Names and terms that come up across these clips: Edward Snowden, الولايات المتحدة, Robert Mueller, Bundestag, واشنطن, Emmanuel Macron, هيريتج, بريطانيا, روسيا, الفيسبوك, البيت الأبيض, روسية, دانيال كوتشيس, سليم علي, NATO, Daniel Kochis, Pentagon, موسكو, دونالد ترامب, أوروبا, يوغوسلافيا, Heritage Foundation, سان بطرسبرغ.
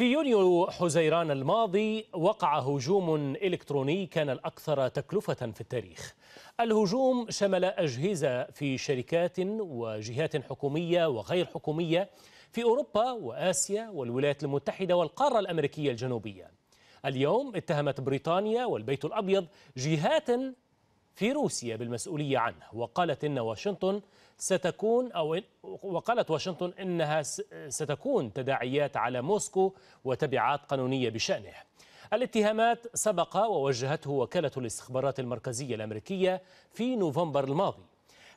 في يونيو حزيران الماضي وقع هجوم إلكتروني كان الأكثر تكلفة في التاريخ. الهجوم شمل أجهزة في شركات وجهات حكومية وغير حكومية في أوروبا وآسيا والولايات المتحدة والقارة الأمريكية الجنوبية. اليوم اتهمت بريطانيا والبيت الأبيض جهات في روسيا بالمسؤولية عنه، وقالت إن واشنطن وقالت واشنطن أنها ستكون تداعيات على موسكو وتبعات قانونية بشأنه. الاتهامات سبق ووجهته وكالة الاستخبارات المركزية الأمريكية في نوفمبر الماضي.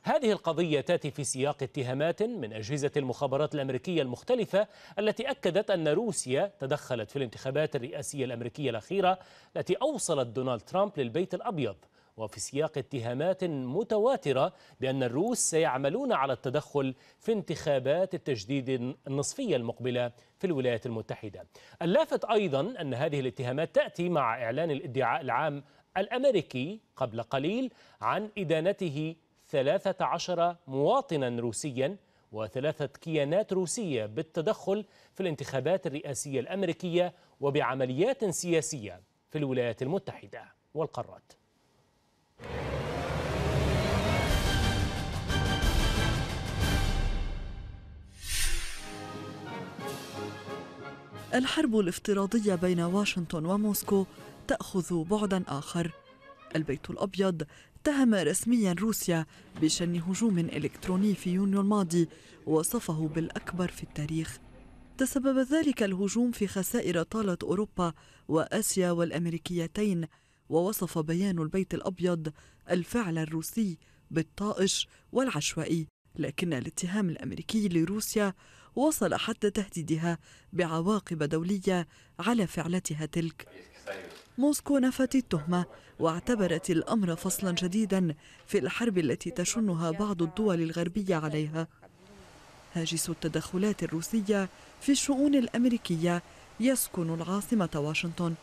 هذه القضية تأتي في سياق اتهامات من أجهزة المخابرات الأمريكية المختلفة التي أكدت أن روسيا تدخلت في الانتخابات الرئاسية الأمريكية الأخيرة التي أوصلت دونالد ترامب للبيت الأبيض، وفي سياق اتهامات متواترة بأن الروس سيعملون على التدخل في انتخابات التجديد النصفية المقبلة في الولايات المتحدة. اللافت أيضا أن هذه الاتهامات تأتي مع إعلان الادعاء العام الأمريكي قبل قليل عن إدانته 13 مواطنا روسيا و3 كيانات روسية بالتدخل في الانتخابات الرئاسية الأمريكية وبعمليات سياسية في الولايات المتحدة والقارات. الحرب الافتراضية بين واشنطن وموسكو تأخذ بعداً آخر. البيت الأبيض اتهم رسمياً روسيا بشن هجوم إلكتروني في يونيو الماضي وصفه بالأكبر في التاريخ. تسبب ذلك الهجوم في خسائر طالت أوروبا وآسيا والأمريكيتين، ووصف بيان البيت الأبيض الفعل الروسي بالطائش والعشوائي، لكن الاتهام الأمريكي لروسيا وصل حتى تهديدها بعواقب دولية على فعلتها تلك. موسكو نفت التهمة واعتبرت الأمر فصلا جديدا في الحرب التي تشنها بعض الدول الغربية عليها. هاجس التدخلات الروسية في الشؤون الأمريكية يسكن العاصمة واشنطن.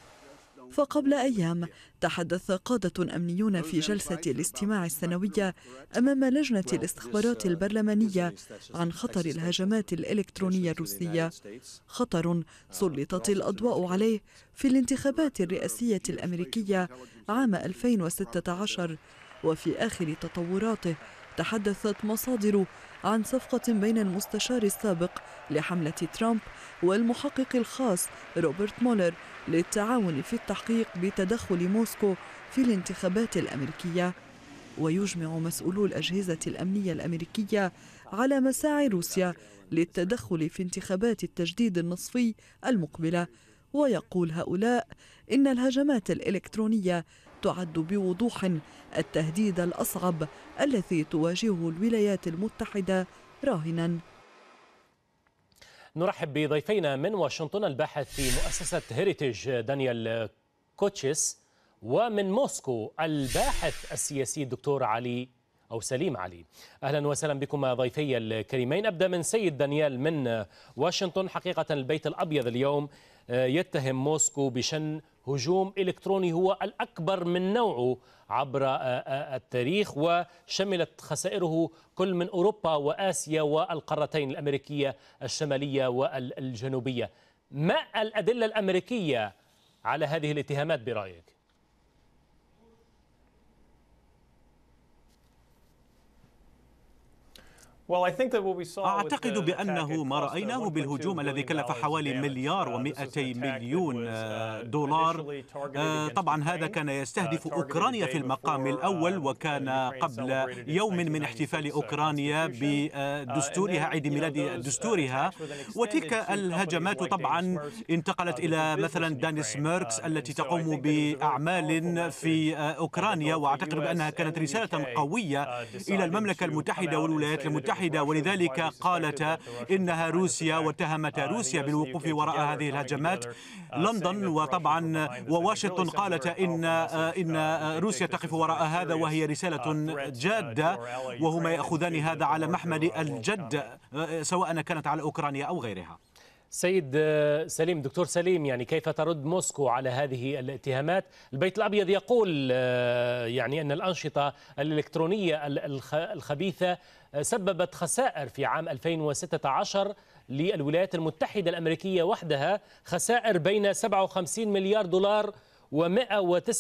فقبل أيام تحدث قادة أمنيون في جلسة الاستماع السنوية أمام لجنة الاستخبارات البرلمانية عن خطر الهجمات الإلكترونية الروسية، خطر سلطت الأضواء عليه في الانتخابات الرئاسية الأمريكية عام 2016. وفي آخر تطوراته تحدثت مصادر عن صفقة بين المستشار السابق لحملة ترامب والمحقق الخاص روبرت مولر للتعاون في التحقيق بتدخل موسكو في الانتخابات الأمريكية. ويجمع مسؤولو الأجهزة الأمنية الأمريكية على مساعي روسيا للتدخل في انتخابات التجديد النصفي المقبلة، ويقول هؤلاء إن الهجمات الإلكترونية تعد بوضوح التهديد الأصعب الذي تواجهه الولايات المتحدة راهناً. نرحب بضيفينا من واشنطن الباحث في مؤسسة هيريتج دانيال كوتشيس، ومن موسكو الباحث السياسي الدكتور علي أو سليم علي. أهلا وسهلا بكم ضيفي الكريمين. أبدأ من سيد دانيال من واشنطن. حقيقة البيت الأبيض اليوم يتهم موسكو بشن هجوم إلكتروني هو الأكبر من نوعه عبر التاريخ، وشملت خسائره كل من أوروبا وآسيا والقارتين الأمريكية الشمالية والجنوبية. ما الأدلة الأمريكية على هذه الاتهامات برأيك؟ أعتقد بأنه ما رأيناه بالهجوم الذي كلف حوالي $1.2 مليار طبعا هذا كان يستهدف أوكرانيا في المقام الأول، وكان قبل يوم من احتفال أوكرانيا بدستورها، عيد ميلاد دستورها. وتلك الهجمات طبعا انتقلت إلى مثلا دانيس ميركس التي تقوم بأعمال في أوكرانيا، وأعتقد بأنها كانت رسالة قوية إلى المملكة المتحدة والولايات المتحدة، ولذلك قالت إنها روسيا واتهمت روسيا بالوقوف وراء هذه الهجمات. لندن وطبعا وواشنطن قالت إن روسيا تقف وراء هذا، وهي رسالة جادة، وهما يأخذان هذا على محمل الجد سواء كانت على أوكرانيا أو غيرها. سيد سليم، دكتور سليم، يعني كيف ترد موسكو على هذه الاتهامات؟ البيت الأبيض يقول يعني أن الأنشطة الإلكترونية الخبيثة سببت خسائر في عام 2016 للولايات المتحدة الأمريكية وحدها خسائر بين 57 مليار دولار و109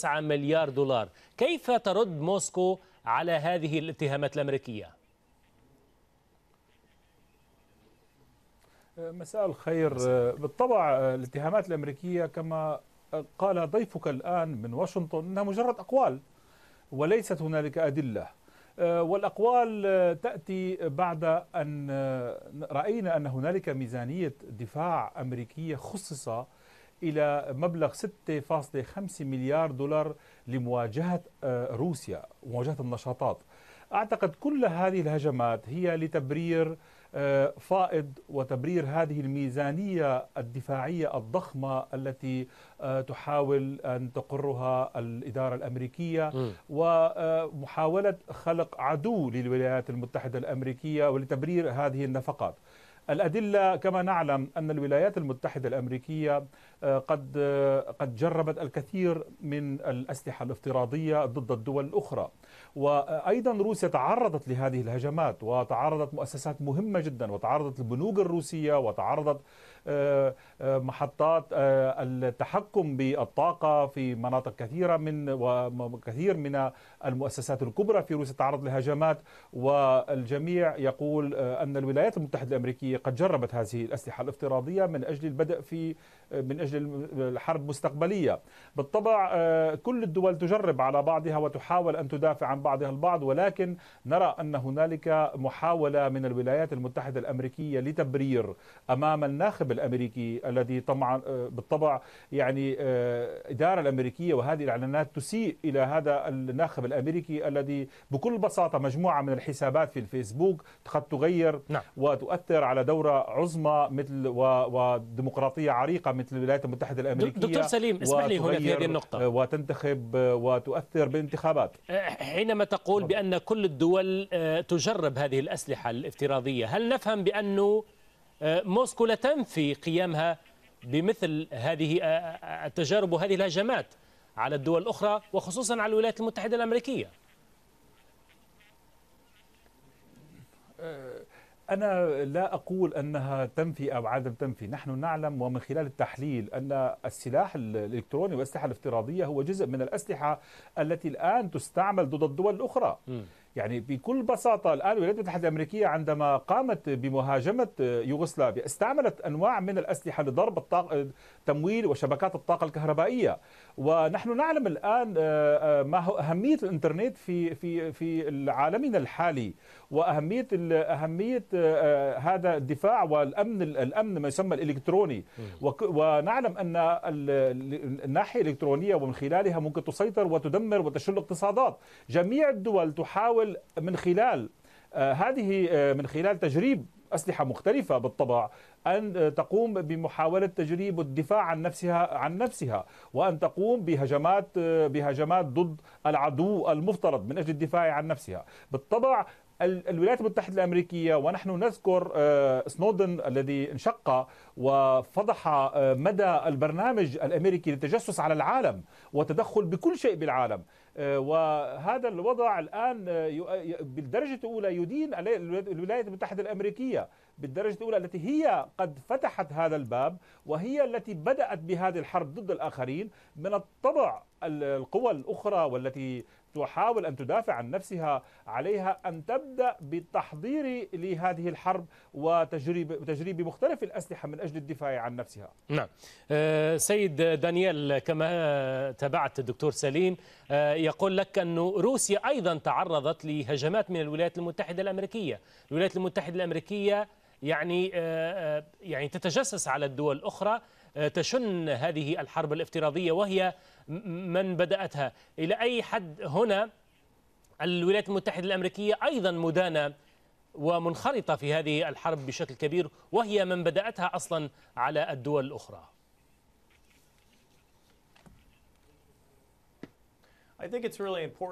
مليار دولار. كيف ترد موسكو على هذه الاتهامات الأمريكية؟ مساء الخير. بالطبع الاتهامات الأمريكية كما قال ضيفك الآن من واشنطن أنها مجرد أقوال وليست هنالك أدلة، والأقوال تأتي بعد أن رأينا أن هنالك ميزانية دفاع أمريكية خصص إلى مبلغ 6.5 مليار دولار لمواجهة روسيا ومواجهة النشاطات. أعتقد كل هذه الهجمات هي لتبرير فائض وتبرير هذه الميزانية الدفاعية الضخمة التي تحاول أن تقرها الإدارة الأمريكية، ومحاولة خلق عدو للولايات المتحدة الأمريكية ولتبرير هذه النفقات. الأدلة كما نعلم أن الولايات المتحدة الأمريكية قد جربت الكثير من الأسلحة الافتراضية ضد الدول الأخرى، وأيضا روسيا تعرضت لهذه الهجمات، وتعرضت مؤسسات مهمة جدا، وتعرضت البنوك الروسية، وتعرضت محطات التحكم بالطاقة في مناطق كثيرة من وكثير من المؤسسات الكبرى في روسيا تعرض لهجمات، والجميع يقول أن الولايات المتحدة الأمريكية قد جربت هذه الأسلحة الافتراضية من أجل البدء من أجل الحرب مستقبلية. بالطبع كل الدول تجرب على بعضها وتحاول أن تدافع عن بعضها البعض، ولكن نرى أن هنالك محاولة من الولايات المتحدة الأمريكية لتبرير أمام الناخب الأمريكي الذي طبعا بالطبع يعني الإدارة الأمريكية وهذه الإعلانات تسيء إلى هذا الناخب الأمريكي الذي بكل بساطة مجموعة من الحسابات في الفيسبوك قد تغير وتؤثر على دورة عظمى مثل وديمقراطية عريقة مثل الولايات المتحدة الأمريكية. دكتور سليم اسمح لي هنا في هذه النقطة، وتنتخب وتؤثر بالانتخابات. حينما تقول بأن كل الدول تجرب هذه الأسلحة الافتراضية، هل نفهم بأنه موسكو لا تنفي قيامها بمثل هذه التجارب وهذه الهجمات على الدول الأخرى وخصوصا على الولايات المتحدة الأمريكية؟ أنا لا أقول أنها تنفي أو عدم تنفي، نحن نعلم ومن خلال التحليل أن السلاح الإلكتروني والأسلحة الافتراضية هو جزء من الأسلحة التي الآن تستعمل ضد الدول الأخرى. يعني بكل بساطة الآن الولايات المتحدة الأمريكية عندما قامت بمهاجمة يوغوسلافيا استعملت أنواع من الأسلحة لضرب تمويل وشبكات الطاقة الكهربائية، ونحن نعلم الآن ما هو أهمية الإنترنت في عالمنا الحالي، وأهمية هذا الدفاع والأمن ما يسمى الإلكتروني، ونعلم أن الناحية الإلكترونية ومن خلالها ممكن تسيطر وتدمر وتشل اقتصادات. جميع الدول تحاول من خلال تجريب أسلحة مختلفة بالطبع أن تقوم بمحاولة تجريب الدفاع عن نفسها وأن تقوم بهجمات ضد العدو المفترض من أجل الدفاع عن نفسها. بالطبع الولايات المتحدة الأمريكية، ونحن نذكر سنودن الذي انشق وفضح مدى البرنامج الأمريكي للتجسس على العالم وتدخل بكل شيء بالعالم، وهذا الوضع الآن بالدرجة الأولى يدين الولايات المتحدة الأمريكية بالدرجة الأولى التي هي قد فتحت هذا الباب وهي التي بدأت بهذه الحرب ضد الآخرين. من الطبع القوى الأخرى والتي تحاول أن تدافع عن نفسها عليها أن تبدأ بالتحضير لهذه الحرب وتجريب مختلف الأسلحة من أجل الدفاع عن نفسها. نعم سيد دانيال، كما تابعت الدكتور سليم يقول لك أن روسيا أيضا تعرضت لهجمات من الولايات المتحدة الأمريكية. الولايات المتحدة الأمريكية يعني تتجسس على الدول الأخرى، تشن هذه الحرب الافتراضية وهي من بدأتها. إلى أي حد هنا الولايات المتحدة الأمريكية أيضا مدانة ومنخرطة في هذه الحرب بشكل كبير وهي من بدأتها أصلا على الدول الأخرى؟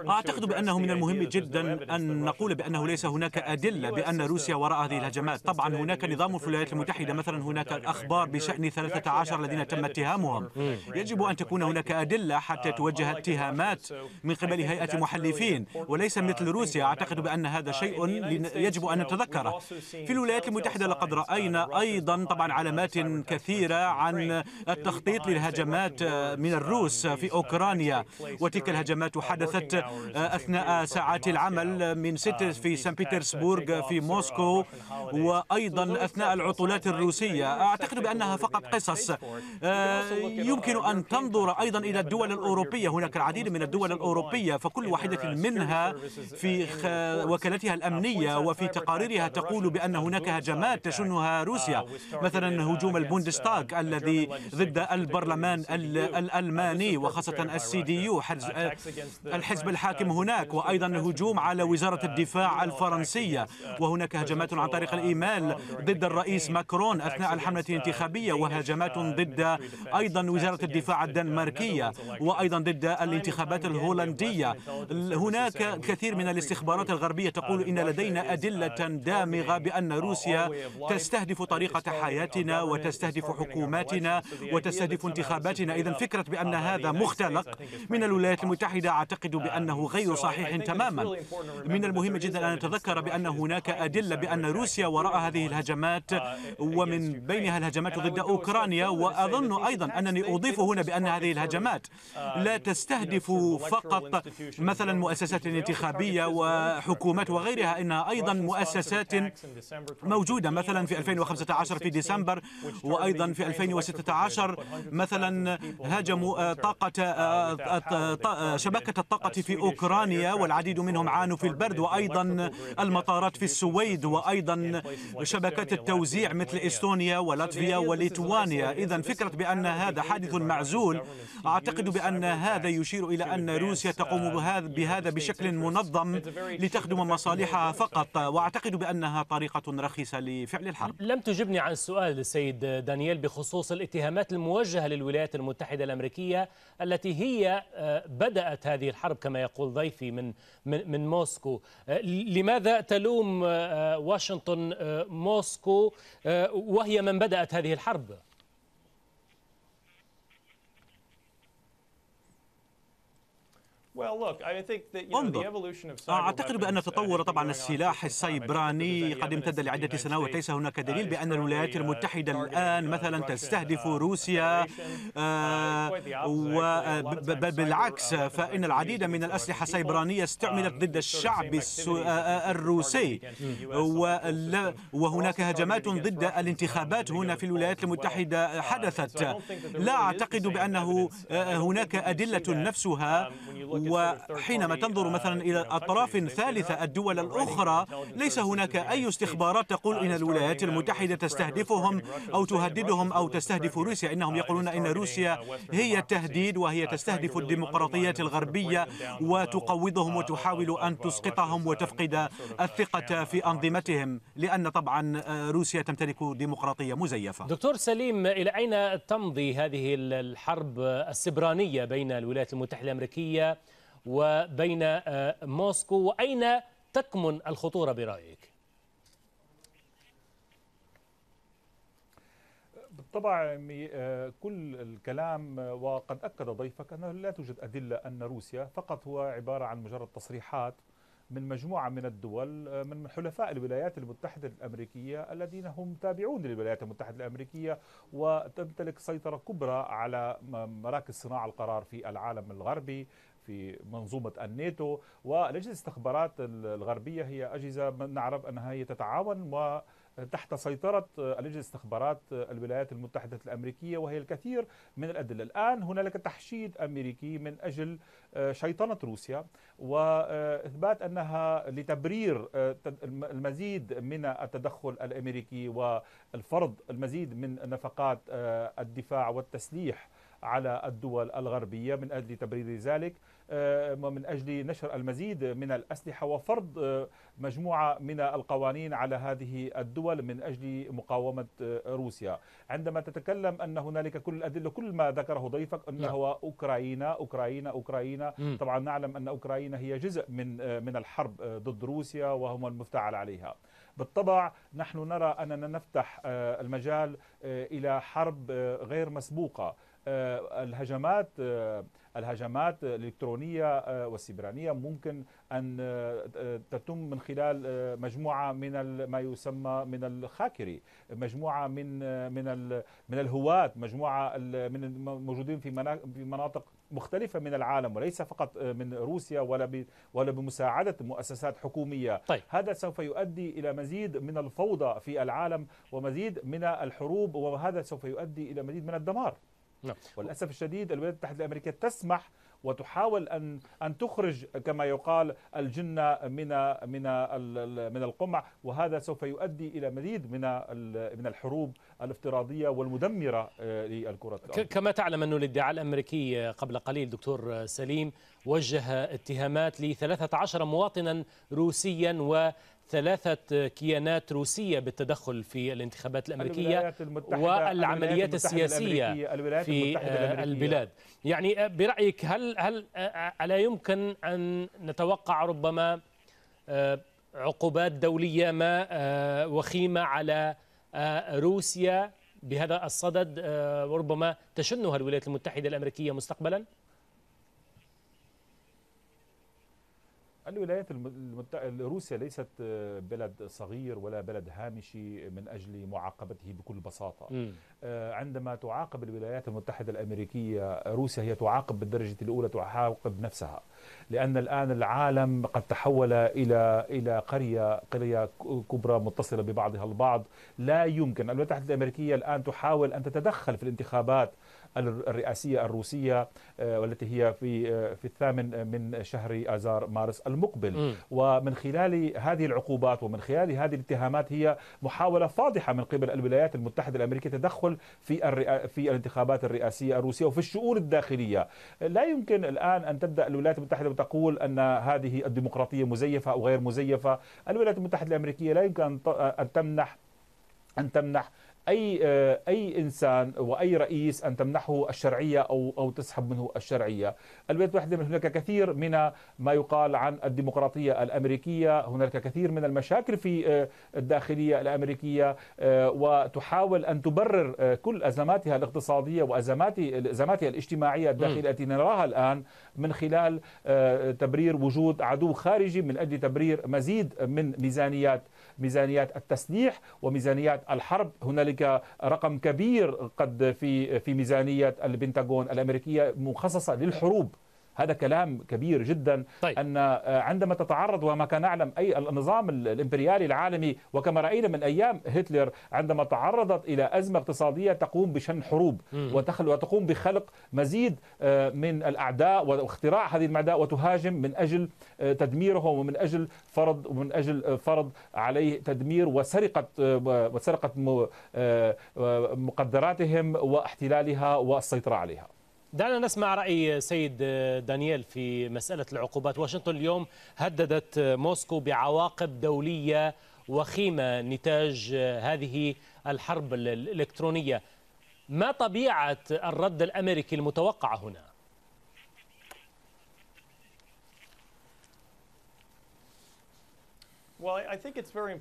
أعتقد بأنه من المهم جدا أن نقول بأنه ليس هناك أدلة بأن روسيا وراء هذه الهجمات. طبعا هناك نظام في الولايات المتحدة مثلا، هناك أخبار بشأن 13 الذين تم اتهامهم. يجب أن تكون هناك أدلة حتى توجه اتهامات من قبل هيئة محلفين، وليس مثل روسيا. أعتقد بأن هذا شيء يجب أن نتذكره. في الولايات المتحدة لقد رأينا أيضا طبعا علامات كثيرة عن التخطيط للهجمات من الروس في أوكرانيا، وتلك الهجمات حدثت أثناء ساعات العمل من 6 في سان بطرسبرغ، في موسكو، وأيضا أثناء العطلات الروسية. أعتقد بأنها فقط قصص. يمكن أن تنظر أيضا إلى الدول الأوروبية. هناك العديد من الدول الأوروبية، فكل واحدة منها في وكالتها الأمنية وفي تقاريرها تقول بأن هناك هجمات تشنها روسيا، مثلا هجوم البوندستاغ الذي ضد البرلمان الألماني وخاصة الCDU الحزب الحاكم هناك، وأيضا هجوم على وزارة الدفاع الفرنسية، وهناك هجمات عن طريق الإيميل ضد الرئيس ماكرون أثناء الحملة الانتخابية، وهجمات ضد أيضا وزارة الدفاع الدنماركية، وأيضا ضد الانتخابات الهولندية. هناك كثير من الاستخبارات الغربية تقول إن لدينا أدلة دامغة بأن روسيا تستهدف طريقة حياتنا وتستهدف حكوماتنا وتستهدف انتخاباتنا. إذن فكرة بأن هذا مختلق من الولايات المتحدة أعتقد بأنه غير صحيح تماما. من المهم جدا أن نتذكر بأن هناك أدلة بأن روسيا وراء هذه الهجمات، ومن بينها الهجمات ضد أوكرانيا. وأظن أيضا أنني أضيف هنا بأن هذه الهجمات لا تستهدف فقط مثلا مؤسسات انتخابية وحكومات وغيرها، إنها أيضا مؤسسات موجودة مثلا في 2015 في ديسمبر، وأيضا في 2016 مثلا هاجموا شبكة الطاقة في أوكرانيا، والعديد منهم عانوا في البرد، وأيضا المطارات في السويد، وأيضا شبكات التوزيع مثل إستونيا ولاتفيا وليتوانيا. إذن فكرة بأن هذا حادث معزول أعتقد بأن هذا يشير إلى أن روسيا تقوم بهذا بشكل منظم لتخدم مصالحها فقط، وأعتقد بأنها طريقة رخيصة لفعل الحرب. لم تجبني عن السؤال السيد دانيال بخصوص الاتهامات الموجهة للولايات المتحدة الأمريكية التي هي بدأت هذه الحرب كما يقول ضيفي من موسكو. لماذا تلوم واشنطن موسكو وهي من بدأت هذه الحرب؟ أعتقد بأن تطور طبعا السلاح السيبراني قد امتد لعدة سنوات. ليس هناك دليل بأن الولايات المتحدة الآن مثلا تستهدف روسيا، وبالعكس فإن العديد من الأسلحة السيبرانية استعملت ضد الشعب الروسي، وهناك هجمات ضد الانتخابات هنا في الولايات المتحدة حدثت. لا أعتقد بأنه هناك أدلة نفسها. وحينما تنظر مثلا إلى أطراف ثالثة، الدول الأخرى، ليس هناك أي استخبارات تقول إن الولايات المتحدة تستهدفهم أو تهددهم أو تستهدف روسيا. إنهم يقولون إن روسيا هي تهديد وهي تستهدف الديمقراطيات الغربية وتقوضهم وتحاول أن تسقطهم وتفقد الثقة في أنظمتهم، لأن طبعا روسيا تمتلك ديمقراطية مزيفة. دكتور سليم، إلى أين تمضي هذه الحرب السبرانية بين الولايات المتحدة الأمريكية وبين موسكو، وأين تكمن الخطورة برأيك؟ بالطبع كل الكلام، وقد أكد ضيفك أنه لا توجد أدلة أن روسيا، فقط هو عبارة عن مجرد تصريحات من مجموعة من الدول من حلفاء الولايات المتحدة الأمريكية الذين هم تابعون للولايات المتحدة الأمريكية، وتمتلك سيطرة كبرى على مراكز صناعة القرار في العالم الغربي، في منظومة الناتو. والأجهزة الاستخبارات الغربية هي أجهزة نعرف أنها هي تتعاون وتحت سيطرة الأجهزة الاستخبارات الولايات المتحدة الأمريكية، وهي الكثير من الأدلة. الآن هنالك تحشيد أمريكي من أجل شيطنة روسيا وإثبات أنها لتبرير المزيد من التدخل الأمريكي والفرض المزيد من نفقات الدفاع والتسليح على الدول الغربية من أجل تبرير ذلك ومن أجل نشر المزيد من الأسلحة وفرض مجموعة من القوانين على هذه الدول من أجل مقاومة روسيا. عندما تتكلم أن هنالك كل الأدلة، كل ما ذكره ضيفك أنه هو أوكرانيا أوكرانيا أوكرانيا، طبعا نعلم أن أوكرانيا هي جزء من الحرب ضد روسيا وهم المفتعل عليها. بالطبع نحن نرى أننا نفتح المجال إلى حرب غير مسبوقة. الهجمات الإلكترونية والسيبرانية ممكن أن تتم من خلال مجموعة من ما يسمى من الخاكري، مجموعة من الهواة، مجموعة من الموجودين في مناطق مختلفة من العالم وليس فقط من روسيا ولا بمساعدة مؤسسات حكومية. طيب. هذا سوف يؤدي إلى مزيد من الفوضى في العالم ومزيد من الحروب، وهذا سوف يؤدي إلى مزيد من الدمار. لا. والأسف الشديد الولايات المتحدة الأمريكية تسمح وتحاول أن تخرج كما يقال الجنة من القمع، وهذا سوف يؤدي إلى مزيد من الحروب الافتراضية والمدمرة للكرة الأرضية. كما تعلم أن الادعاء الأمريكي قبل قليل دكتور سليم وجه اتهامات ل 13 مواطنا روسيا و 3 كيانات روسية بالتدخل في الانتخابات الأمريكية والعمليات السياسية في البلاد. يعني برأيك هل ألا يمكن أن نتوقع ربما عقوبات دولية ما وخيمة على روسيا بهذا الصدد وربما تشنها الولايات المتحدة الأمريكية مستقبلا؟ روسيا ليست بلد صغير ولا بلد هامشي من أجل معاقبته بكل بساطة. عندما تعاقب الولايات المتحدة الأمريكية روسيا هي تعاقب بالدرجة الأولى، تعاقب نفسها، لأن الآن العالم قد تحول إلى قرية كبرى متصلة ببعضها البعض. لا يمكن الولايات المتحدة الأمريكية الآن تحاول أن تتدخل في الانتخابات الرئاسية الروسية والتي هي في 8 من شهر آذار مارس المقبل. ومن خلال هذه العقوبات ومن خلال هذه الاتهامات هي محاولة فاضحة من قبل الولايات المتحدة الأمريكية تدخل في الانتخابات الرئاسية الروسية وفي الشؤون الداخلية. لا يمكن الآن أن تبدأ الولايات المتحدة وتقول أن هذه الديمقراطية مزيفة أو غير مزيفة. الولايات المتحدة الأمريكية لا يمكن أن تمنح أي إنسان وأي رئيس أن تمنحه الشرعية أو تسحب منه الشرعية. الولايات المتحدة هناك كثير من ما يقال عن الديمقراطية الأمريكية، هناك كثير من المشاكل في الداخلية الأمريكية، وتحاول أن تبرر كل أزماتها الاقتصادية وأزماتها الاجتماعية الداخلية التي نراها الآن من خلال تبرير وجود عدو خارجي من أجل تبرير مزيد من ميزانيات التسليح وميزانيات الحرب. هنالك رقم كبير قد في ميزانية البنتاغون الأمريكية مخصصة للحروب. هذا كلام كبير جدا. طيب. أن عندما تتعرض وما كان نعلم أي النظام الإمبريالي العالمي، وكما رأينا من أيام هتلر عندما تعرضت إلى أزمة اقتصادية تقوم بشن حروب وتقوم بخلق مزيد من الأعداء واختراع هذه الأعداء وتهاجم من أجل تدميرهم ومن أجل فرض عليه تدمير وسرقة مقدراتهم واحتلالها والسيطرة عليها. دعنا نسمع رأي سيد دانيال في مسألة العقوبات. واشنطن اليوم هددت موسكو بعواقب دولية وخيمة نتاج هذه الحرب الإلكترونية. ما طبيعة الرد الأمريكي المتوقع هنا؟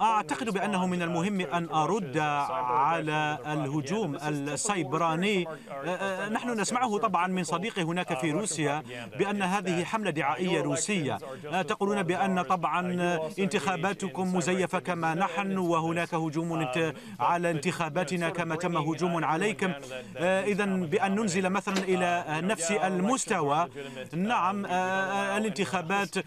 أعتقد بأنه من المهم أن أرد على الهجوم السيبراني. نحن نسمعه طبعا من صديقي هناك في روسيا بأن هذه حملة دعائية روسية، تقولون بأن طبعا انتخاباتكم مزيفة كما نحن، وهناك هجوم على انتخاباتنا كما تم هجوم عليكم. إذا بأن ننزل مثلا إلى نفس المستوى. نعم الانتخابات،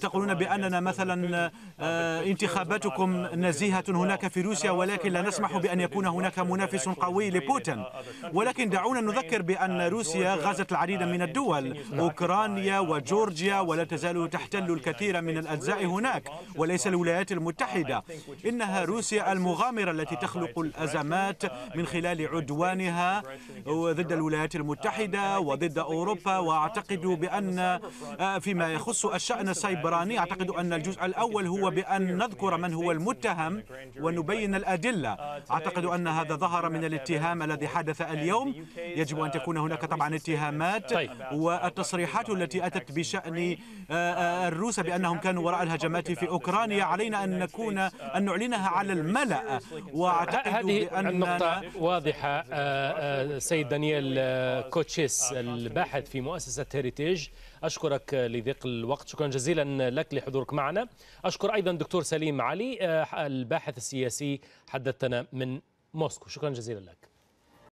تقولون بأننا مثلا انتخاباتكم نزيهة هناك في روسيا، ولكن لا نسمح بأن يكون هناك منافس قوي لبوتين. ولكن دعونا نذكر بأن روسيا غزت العديد من الدول، أوكرانيا وجورجيا، ولا تزال تحتل الكثير من الأجزاء هناك، وليس الولايات المتحدة. إنها روسيا المغامرة التي تخلق الأزمات من خلال عدوانها ضد الولايات المتحدة وضد أوروبا. وأعتقد بأن فيما يخص الشأن السيبراني، أعتقد أن الجزء الأول هو بأن نذكر من هو المتهم ونبين الأدلة. أعتقد أن هذا ظهر من الاتهام الذي حدث اليوم. يجب أن تكون هناك طبعا اتهامات، والتصريحات التي أتت بشأن الروس بأنهم كانوا وراء الهجمات في أوكرانيا علينا أن نعلنها على الملأ. وأعتقد هذه النقطة واضحة. سيد دانيال كوتشيس الباحث في مؤسسة هيريتيج، أشكرك لضيق الوقت، شكرا جزيلا لك لحضورك معنا. أشكر أيضا دكتور سليم علي الباحث السياسي، حدثنا من موسكو، شكرا جزيلا لك.